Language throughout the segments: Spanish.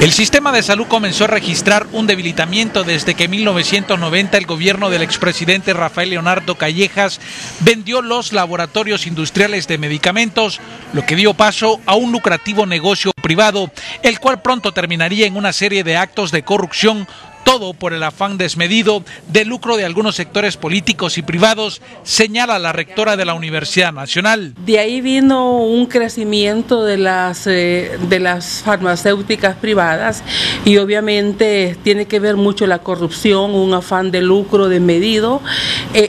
El sistema de salud comenzó a registrar un debilitamiento desde que en 1990 el gobierno del expresidente Rafael Leonardo Callejas vendió los laboratorios industriales de medicamentos, lo que dio paso a un lucrativo negocio privado, el cual pronto terminaría en una serie de actos de corrupción, todo por el afán desmedido de lucro de algunos sectores políticos y privados, señala la rectora de la Universidad Nacional. De ahí vino un crecimiento de las farmacéuticas privadas y obviamente tiene que ver mucho la corrupción, un afán de lucro desmedido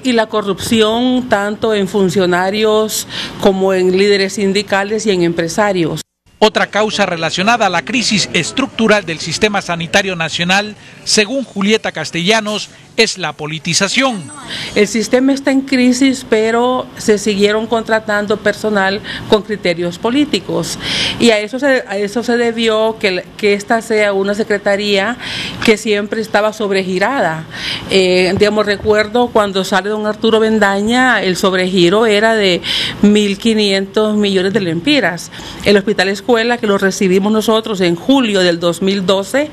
y la corrupción tanto en funcionarios como en líderes sindicales y en empresarios. Otra causa relacionada a la crisis estructural del sistema sanitario nacional, según Julieta Castellanos, es la politización. El sistema está en crisis, pero se siguieron contratando personal con criterios políticos. Y a eso se debió que esta sea una secretaría que siempre estaba sobregirada. Recuerdo cuando sale don Arturo Vendaña, el sobregiro era de 1.500 millones de lempiras. El hospital escuela, que lo recibimos nosotros en julio del 2012,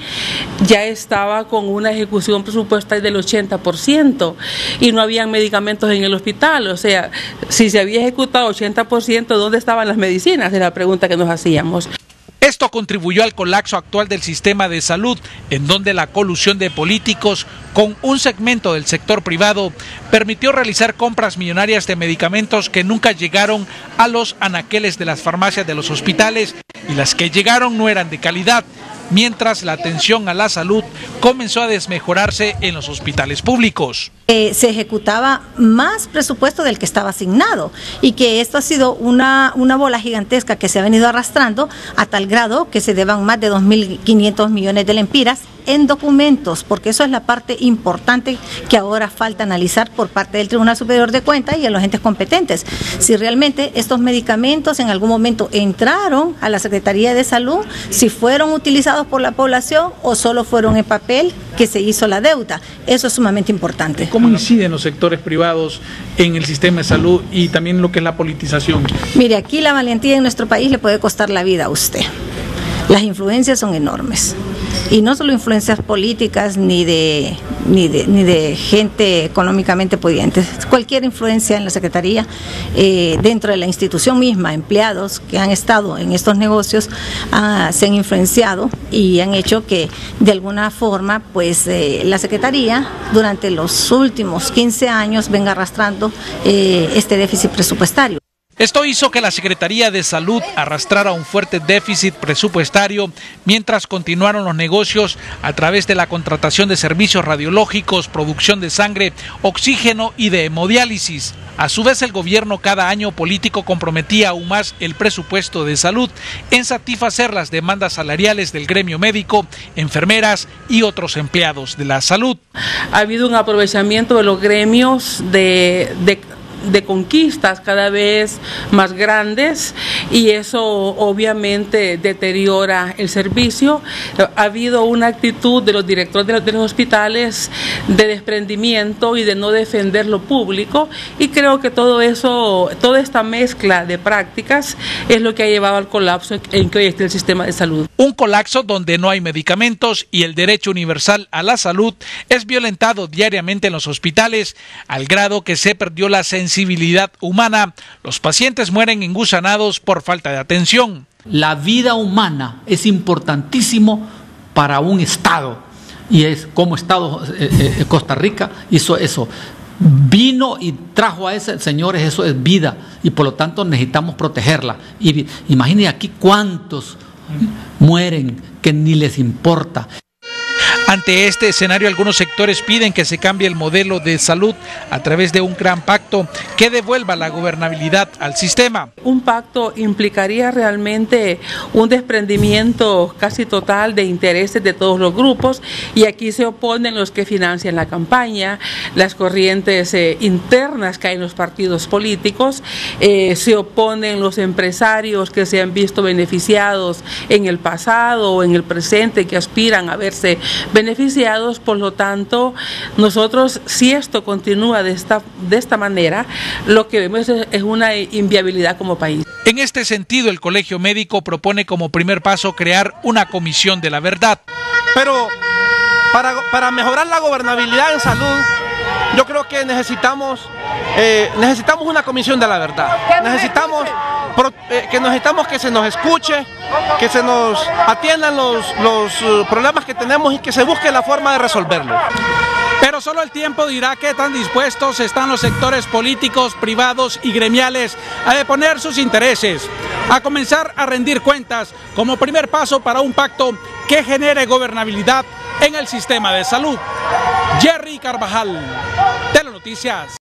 ya estaba con una ejecución presupuestal del 80% y no habían medicamentos en el hospital. O sea, si se había ejecutado 80%, ¿dónde estaban las medicinas? Es la pregunta que nos hacíamos. Esto contribuyó al colapso actual del sistema de salud, en donde la colusión de políticos con un segmento del sector privado permitió realizar compras millonarias de medicamentos que nunca llegaron a los anaqueles de las farmacias de los hospitales y las que llegaron no eran de calidad, mientras la atención a la salud comenzó a desmejorarse en los hospitales públicos. Se ejecutaba más presupuesto del que estaba asignado y que esto ha sido una bola gigantesca que se ha venido arrastrando a tal grado que se deban más de 2.500 millones de lempiras en documentos, porque eso es la parte importante que ahora falta analizar por parte del Tribunal Superior de Cuentas y de los entes competentes. Si realmente estos medicamentos en algún momento entraron a la Secretaría de Salud, si fueron utilizados por la población o solo fueron en papel que se hizo la deuda. Eso es sumamente importante. ¿Cómo inciden los sectores privados en el sistema de salud y también lo que es la politización? Mire, aquí la valentía en nuestro país le puede costar la vida a usted. Las influencias son enormes. Y no solo influencias políticas ni de gente económicamente pudiente. Cualquier influencia en la Secretaría, dentro de la institución misma, empleados que han estado en estos negocios se han influenciado y han hecho que de alguna forma pues la Secretaría durante los últimos 15 años venga arrastrando este déficit presupuestario. Esto hizo que la Secretaría de Salud arrastrara un fuerte déficit presupuestario mientras continuaron los negocios a través de la contratación de servicios radiológicos, producción de sangre, oxígeno y de hemodiálisis. A su vez, el gobierno cada año político comprometía aún más el presupuesto de salud en satisfacer las demandas salariales del gremio médico, enfermeras y otros empleados de la salud. Ha habido un aprovechamiento de los gremios de conquistas cada vez más grandes y eso obviamente deteriora el servicio. Ha habido una actitud de los directores de los hospitales de desprendimiento y de no defender lo público y creo que todo eso, toda esta mezcla de prácticas es lo que ha llevado al colapso en que hoy está el sistema de salud. Un colapso donde no hay medicamentos y el derecho universal a la salud es violentado diariamente en los hospitales al grado que se perdió la sensibilidad humana, los pacientes mueren engusanados por falta de atención. La vida humana es importantísimo para un Estado y es como Estado Costa Rica hizo eso. Vino y trajo a ese, señores, eso es vida y por lo tanto necesitamos protegerla. Y imaginen aquí cuántos mueren que ni les importa. Ante este escenario, algunos sectores piden que se cambie el modelo de salud a través de un gran pacto que devuelva la gobernabilidad al sistema. Un pacto implicaría realmente un desprendimiento casi total de intereses de todos los grupos y aquí se oponen los que financian la campaña, las corrientes internas que hay en los partidos políticos, se oponen los empresarios que se han visto beneficiados en el pasado o en el presente que aspiran a verse beneficiados beneficiados. Por lo tanto, nosotros, si esto continúa de esta manera, lo que vemos es una inviabilidad como país. En este sentido, el Colegio Médico propone como primer paso crear una comisión de la verdad. Pero para mejorar la gobernabilidad en salud, yo creo que necesitamos una comisión de la verdad. Necesitamos que se nos escuche, que se nos atiendan los problemas que tenemos y que se busque la forma de resolverlos. Pero solo el tiempo dirá qué tan dispuestos están los sectores políticos, privados y gremiales a deponer sus intereses, a comenzar a rendir cuentas como primer paso para un pacto que genere gobernabilidad en el sistema de salud. Jerry Carvajal, Telenoticias.